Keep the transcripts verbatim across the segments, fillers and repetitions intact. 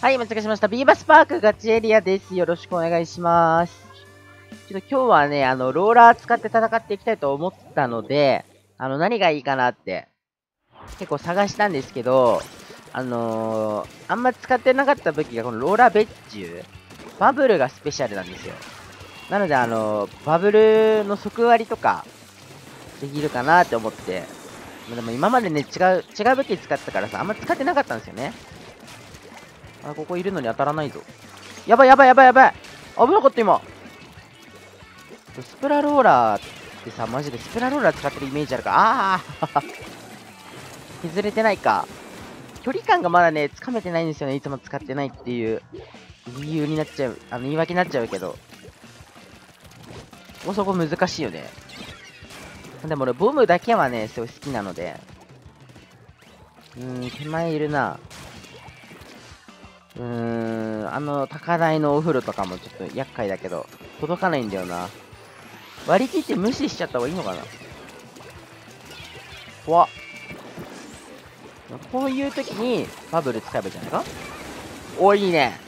はい、お待たせしました。ビーバスパークガチエリアです。よろしくお願いします。ちょっと今日はね、あの、ローラー使って戦っていきたいと思ったので、あの、何がいいかなって、結構探したんですけど、あのー、あんま使ってなかった武器がこのローラー別注。バブルがスペシャルなんですよ。なので、あのー、バブルの即割とか、できるかなって思って、でも今までね、違う、違う武器使ったからさ、あんま使ってなかったんですよね。あ、ここいるのに当たらないぞ。やばいやばいやばいやばい、危なかった今。スプラローラーってさ、マジでスプラローラー使ってるイメージあるか。ああ削れてないか。距離感がまだね、つかめてないんですよね。いつも使ってないっていう理由になっちゃう、あの言い訳になっちゃうけど。ここそこ難しいよね。でも俺、ボムだけはね、すごい好きなので。うーん、手前いるな。うーん、あの、高台のお風呂とかもちょっと厄介だけど、届かないんだよな。割り切って無視しちゃった方がいいのかな。怖っ。こういう時にバブル使えばいいじゃないか。お、いいね。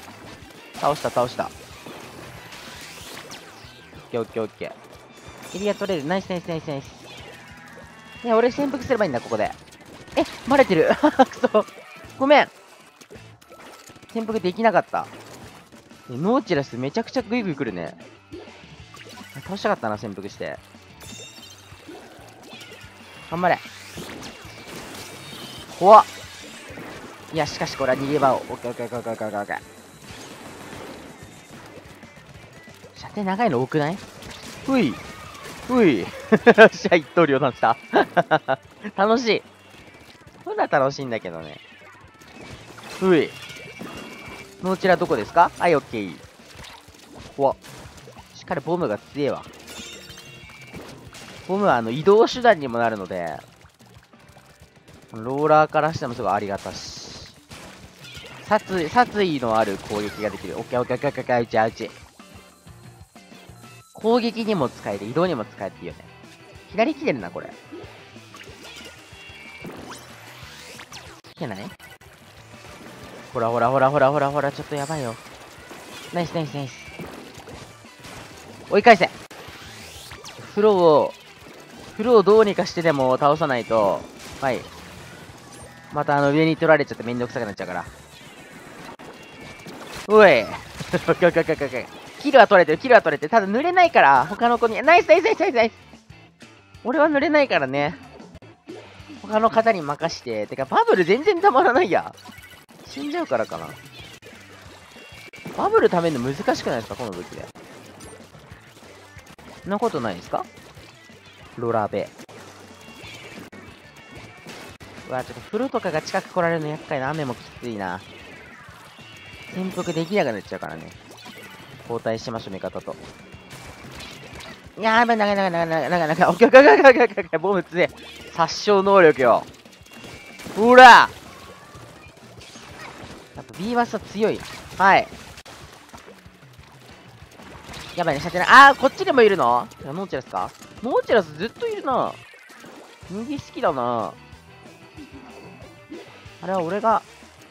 倒した、倒した。オッケーオッケーオッケー。エリア取れる。ナイスナイスナイスナイス。ね、俺潜伏すればいいんだ、ここで。え、バレてる。くそ。ごめん。潜伏できなかった。ノーチラスめちゃくちゃグイグイ来るね。倒したかったな、潜伏して。頑張れ。怖っ。いや、しかしこれは逃げ場を。オッケーオッケーオッケーオッケーオッケー。射程長いの多くない？ふい。ふい。よっしゃ、一刀両断した。楽しい。そんな楽しいんだけどね。ふい。こちらどこですか？はい、オッケー。怖っ。しっかりボムが強えわ。ボムはあの移動手段にもなるので、ローラーからしてもすごいありがたし。殺意、殺意のある攻撃ができる。オッケーオッケーオッケーオッケー、うちあうち。攻撃にも使えて、移動にも使えていいよね。左来てるな、これ。来てない？ほらほらほらほらほらほら、ちょっとやばいよ。ナイスナイスナイス。追い返せ。フローを、フローをどうにかしてでも倒さないと、はい。またあの上に取られちゃってめんどくさくなっちゃうから。おい。キルは取れてる、キルは取れてる。ただ濡れないから、他の子に。ナイスナイスナイスナイスナイス。俺は濡れないからね。他の方に任して。てか、バブル全然たまらないや。死んじゃうからかな。バブルためるの難しくないですか、この武器で。そんなことないですか、ロラベ。うわ、ちょっと風呂とかが近く来られるの厄介な。雨もきついな。潜伏できなくなっちゃうからね。交代しましょう、味方と。いやー、長い長い長い長い長い長い。オッケーオッケーオッケーオッケーオッケー。ボム強い。殺傷能力よ。ほらビーバスは強い。はい。やばいね、射程ない。あー、こっちでもいるの？ノーチラスか？ノーチラスずっといるな。右好きだな。あれは俺が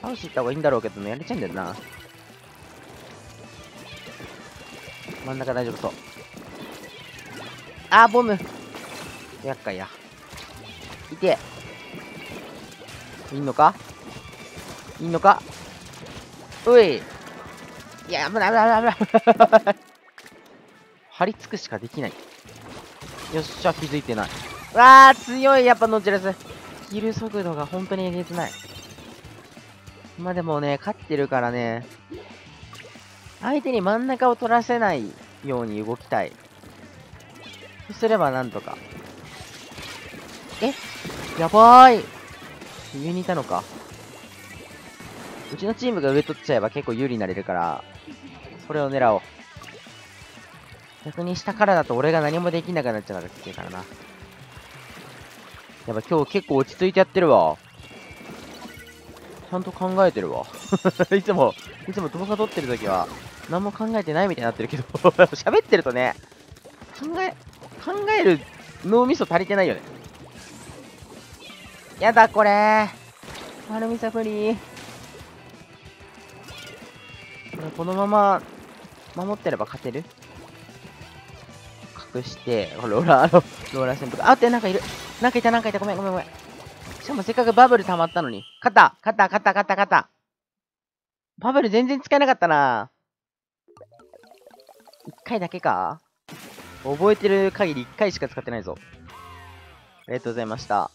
倒していった方がいいんだろうけども、やれちゃうんだよな。真ん中大丈夫そう。あー、ボム。厄介や。いて。いんのか？いんのか？おい。いや、危ない危ない危ない。張り付くしかできない。よっしゃ、気づいてない。うわー、強い、やっぱノーチラス。キル速度が本当にえげつない。まあでもね、勝ってるからね、相手に真ん中を取らせないように動きたい。そうすればなんとか。え？やばーい。上にいたのか。うちのチームが上取っちゃえば結構有利になれるから、それを狙おう。逆に下からだと俺が何もできなくなっちゃうからきついからな。やっぱ今日結構落ち着いてやってるわ。ちゃんと考えてるわ。いつも、いつも動画撮ってる時は、何も考えてないみたいになってるけど、喋ってるとね、考え、考える脳みそ足りてないよね。やだこれ。丸みそ不利。このまま守ってれば勝てる。隠して、ローラー、ローラー戦とか。あって、なんかいる。なんかいた、なんかいた。ごめん、ごめん、ごめん。しかもせっかくバブル溜まったのに。勝った、勝った、勝った、勝った、勝った。バブル全然使えなかったな。一回だけか覚えてる限り一回しか使ってないぞ。ありがとうございました。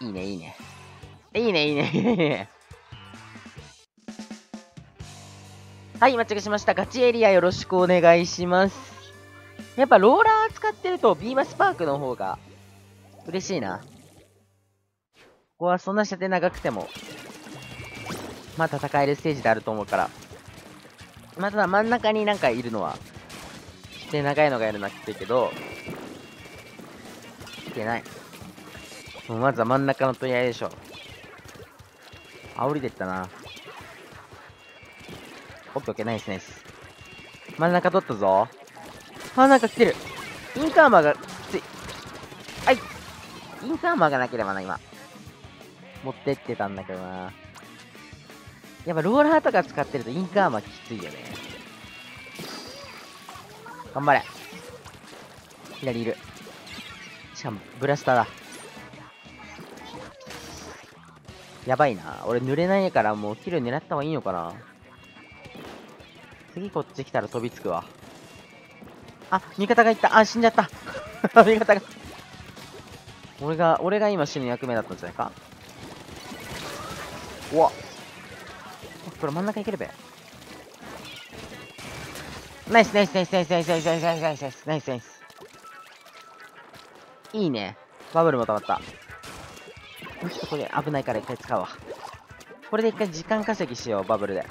いいね、いいね。いいね、いいね、いいね。はい、マッチングしました。ガチエリアよろしくお願いします。やっぱローラー使ってるとビーマスパークの方が嬉しいな。ここはそんな射程長くても、まあ戦えるステージであると思うから。まあただ真ん中になんかいるのは、射程長いのがやるなきついけど、いけない。もうまずは真ん中の取り合いでしょ。煽りでったな。オッケー、ナイスナイス。真ん中取ったぞ。あ、なんか来てる。インカーマーがきつい。はい。インカーマーがなければな、今。持ってってたんだけどな。やっぱローラーとか使ってるとインカーマーきついよね。頑張れ。左いる。しかも、ブラスターだ。やばいな。俺濡れないからもうキル狙った方がいいのかな。次こっち来たら飛びつくわ。あ、味方がいった。あ、死んじゃった味方が俺が俺が今死ぬ役目だったんじゃないか。うわっ、これ真ん中いけるべ。ナイスナイスナイスナイスナイスナイスナイスナイスナイスナイスナイスナイス。いいね。バブルも溜まった。もうちょっとこれ危ないから一回使うわ。これで一回時間稼ぎしよう。バブルで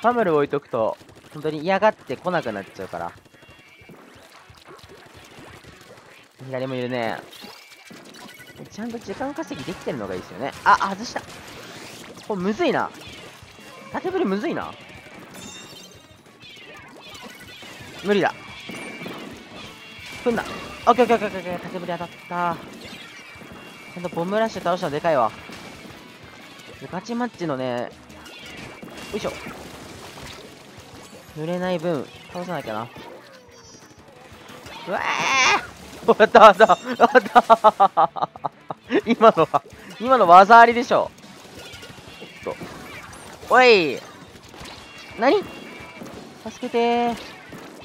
バブル置いとくと、本当に嫌がって来なくなっちゃうから。左もいるね。ちゃんと時間稼ぎできてるのがいいですよね。あ、外した。これむずいな。縦振りむずいな。無理だ。組んだ。オッケーオッケーオッケーオッケー。縦振り当たった。ちゃんとボムラッシュ倒したのでかいわ。ガチマッチのね、よいしょ。濡れない分、倒さなきゃな。うわー！終わった、終わった、終わった今のは、今の技ありでしょ。おっと。おい！何？助けてー。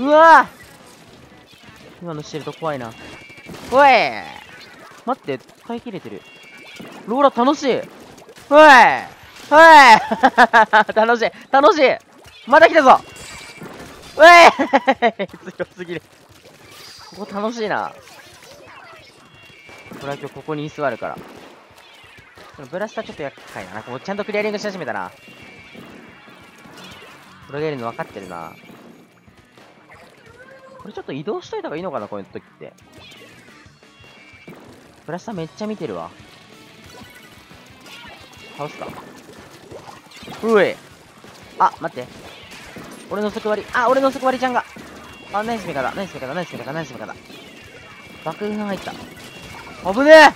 うわー！今のしてると怖いな。おい！待って、使い切れてる。ローラ楽しい！おい！おい楽しい楽しい。また来たぞ。うえ強すぎる。ここ楽しいな。これは今日ここに座るから。ブラスターちょっと厄介だな。こうちゃんとクリアリングし始めたな。これがいるの分かってるな。これちょっと移動しといた方がいいのかな、こういう時って。ブラスターめっちゃ見てるわ。倒すか。うえあ、待って。俺の即割り。あ、俺の即割りちゃんが。あ、ナイス味方、ナイス味方、ナイス味方、ナイス味方。爆風が入った。危ねえ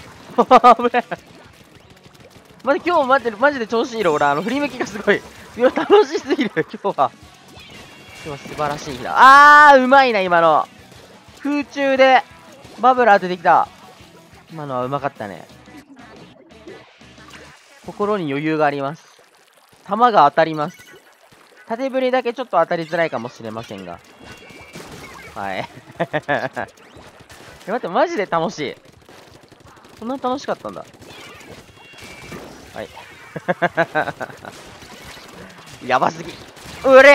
危ねえまじ、今日待ってる、マジで調子いいよ、俺。あの、振り向きがすごい。いや、楽しすぎる、今日は。今日は素晴らしい日だ。あー、うまいな、今の。空中で、バブル当ててきた。今のはうまかったね。心に余裕があります。弾が当たります。縦振りだけちょっと当たりづらいかもしれませんが。はい。待って、マジで楽しい。こんな楽しかったんだ。はい。やばすぎ。うれ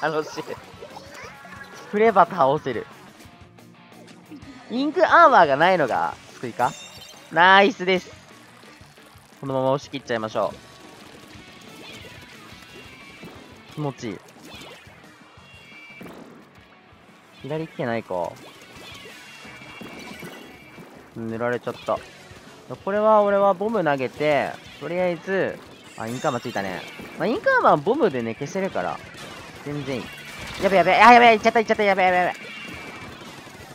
楽しい。振れば倒せる。インクアーマーがないのが救いか。ナイスです。このまま押し切っちゃいましょう。気持ちいい。左来てないか。塗られちゃった。これは俺はボム投げて、とりあえず、あ、インカーマーついたね。まあ、インカーマーボムでね消せるから全然いい。やべやべ、あ、やべ、いっちゃったいっちゃった、やべやべやべ。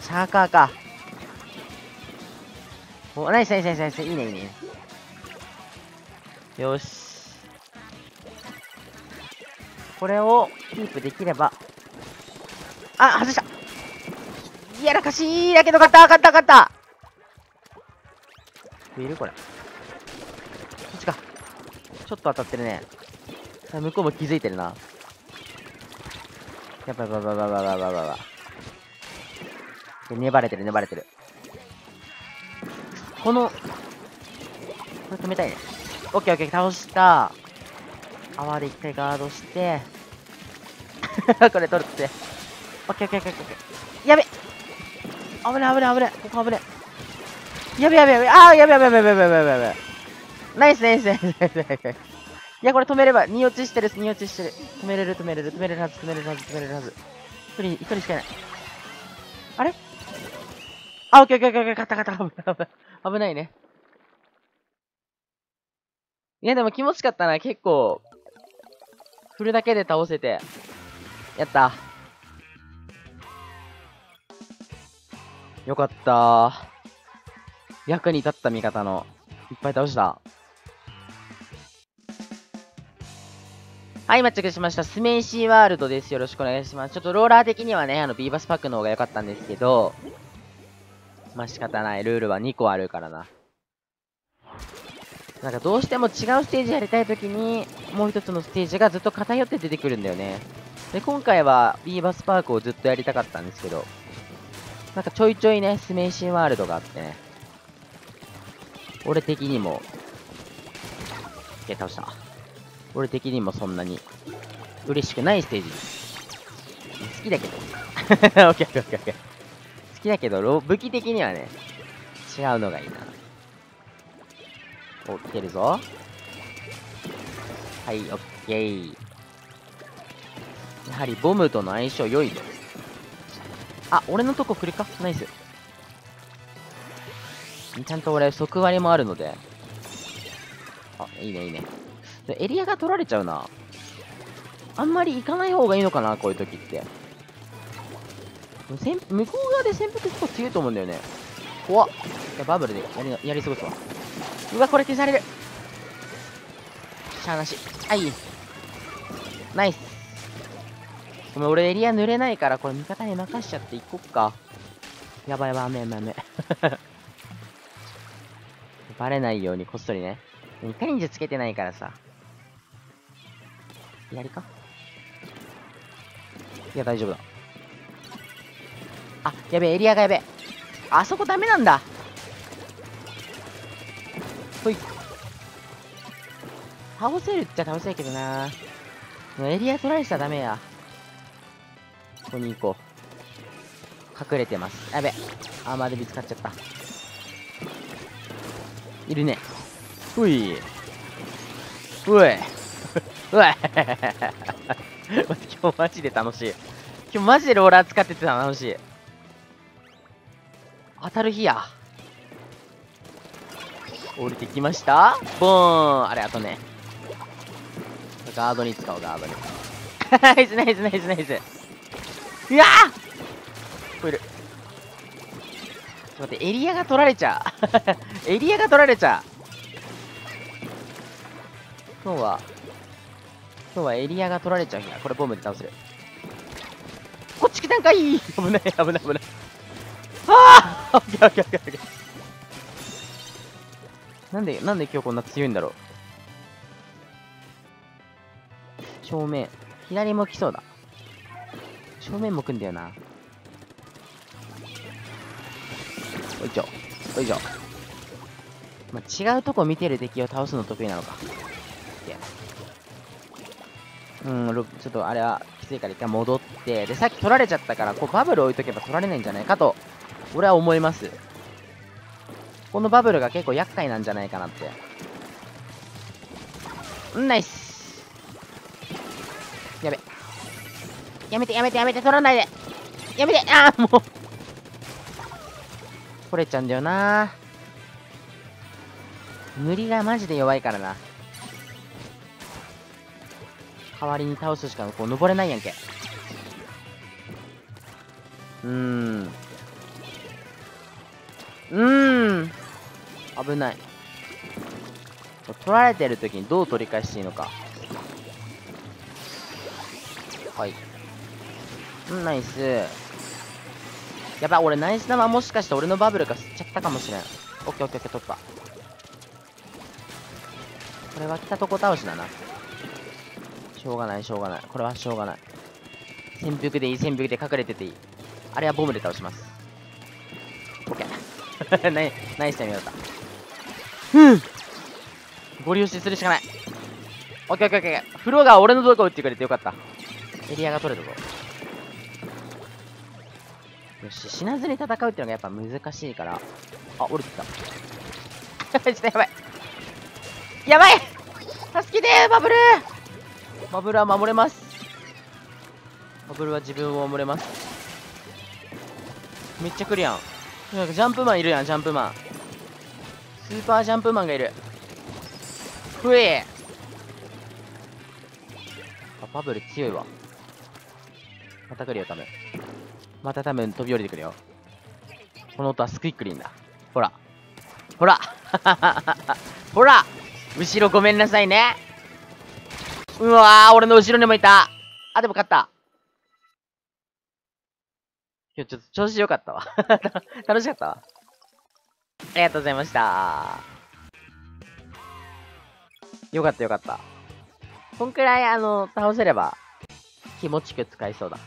シャーカーか。お、ナイスナイスナイスナイス、いいねいいね。よし。これをキープできれば。あ、外した。いやらかしいだけど、勝った勝った勝った。いるこれ。こっちか。ちょっと当たってるね。向こうも気づいてるな。やっぱばばばばばばばばば。粘れてる粘れてる。この、これ止めたいね。オッケーオッケー、倒した。泡で一回ガードして。これ取るって。オッケーオッケーオッケーオッケー。やべ。危ね危ね危ね。ここ危ね。やべやべやべ。ああ、やべやべやべやべやべやべ。ナイスナイスナイスナイスナイス。いや、これ止めれば、に落ちしてる、に落ちしてる。止めれる、止めれる、止めれるはず、止めれるはず、止めれるはず。一人、一人しかいない。あれあ、オッケーオッケーオッケー、勝った勝った、危ない、危ない。危ないね。いや、でも気持ちかったな、結構。振るだけで倒せて。やった。よかった。役に立った味方の。いっぱい倒した。はい、マッチンしました。スメイシーワールドです。よろしくお願いします。ちょっとローラー的にはね、あの、ビーバスパックの方が良かったんですけど、まあ、仕方ない。ルールはにこあるからな。なんかどうしても違うステージやりたいときに、もう一つのステージがずっと偏って出てくるんだよね。で、今回はビーバスパークをずっとやりたかったんですけど、なんかちょいちょいね、スメイシーワールドがあってね、俺的にも、いや、倒した。俺的にもそんなに嬉しくないステージです。好きだけど。オッケーオッケーオッケーオッケー。好きだけど、武器的にはね、違うのがいいな。お、来てるぞ。はい、オッケー。やはりボムとの相性良いぞ。あ、俺のとこ来るか？ナイス。ちゃんと俺、即割もあるので。あ、いいねいいね。エリアが取られちゃうな。あんまり行かない方がいいのかな、こういう時って。向こう側で潜伏結構強いと思うんだよね。怖っ。いや、バブルでやり、やり過ごすわ。うわ、これ消される。しゃあなし。はい。ナイス。ごめん、俺エリア濡れないから、これ味方に任しちゃっていこっか。やばいやばい、あめやめやめ。バレないようにこっそりね。いかにじゃつけてないからさ。やりか？いや、大丈夫だ。あ、やべえ、エリアがやべえ。あそこダメなんだ。ほい。倒せるっちゃ倒せるけどな。エリア取られちゃダメや。ここに行こう。隠れてます。やべえ。アーマーでぶつかっちゃった。いるね。ほい。ほい。うわ今日マジで楽しい。今日マジでローラー使ってて楽しい。当たる日や。降りてきましたボーン。あれ、あとね。ガードに使おう、ガードに。ナイスナイスナイスナイス。うわーこいる。ちょっと待って、エリアが取られちゃう。エリアが取られちゃう。今日は、今日はエリアが取られちゃう日だ。これボムで倒せる。こっち来たんかい！危ない危ない危ない。ああ！オッケーオッケーオッケーオッケー。なんで、なんで今日こんな強いんだろう。正面。左も来そうだ。正面も来んだよな。おいちょ。おいちょ。まあ、違うとこ見てる敵を倒すの得意なのか。うん、ちょっとあれはきついから一回戻って、で、さっき取られちゃったから、こうバブル置いとけば取られないんじゃないかと、俺は思います。このバブルが結構厄介なんじゃないかなって。ん、ナイス！やべ。やめてやめてやめて取らないで！やめて！ああ、もう！取れちゃうんだよな。塗りがマジで弱いからな。代わりに倒すしかこう登れないやんけ。うーん。うーん。危ない。取られてる時にどう取り返していいのか。はい。うん、ナイス。やばい、俺ナイス玉もしかして俺のバブルが吸っちゃったかもしれん。オッケーオッケーオッケー、突破。これは来たとこ倒しだな。しょうがない、しょうがない。これはしょうがない。潜伏でいい、潜伏で隠れてていい。あれはボムで倒します。オッケー。ナイスタイムだった。ふぅゴリ押しするしかない。オッケーオッケーオッケー。フローが俺のとこ打ってくれてよかった。エリアが取れたぞ。よし、死なずに戦うってのがやっぱ難しいから。あ、折れてきた。ちょっとやばい。やばい助けてーバブルーバブルは守れます。バブルは自分を守れます。めっちゃ来るやん。なんかジャンプマンいるやん、ジャンプマン。スーパージャンプマンがいる。ふえあ、バブル強いわ。また来るよ多分。また多分飛び降りてくるよ。この音はスクイックリンだ。ほらほらほら後ろごめんなさいね。うわー、俺の後ろにもいた。あ、でも勝った。今日ちょっと調子良かったわ。楽しかったわ。ありがとうございました。よかったよかった。こんくらい、あの、倒せれば気持ちよく使えそうだ。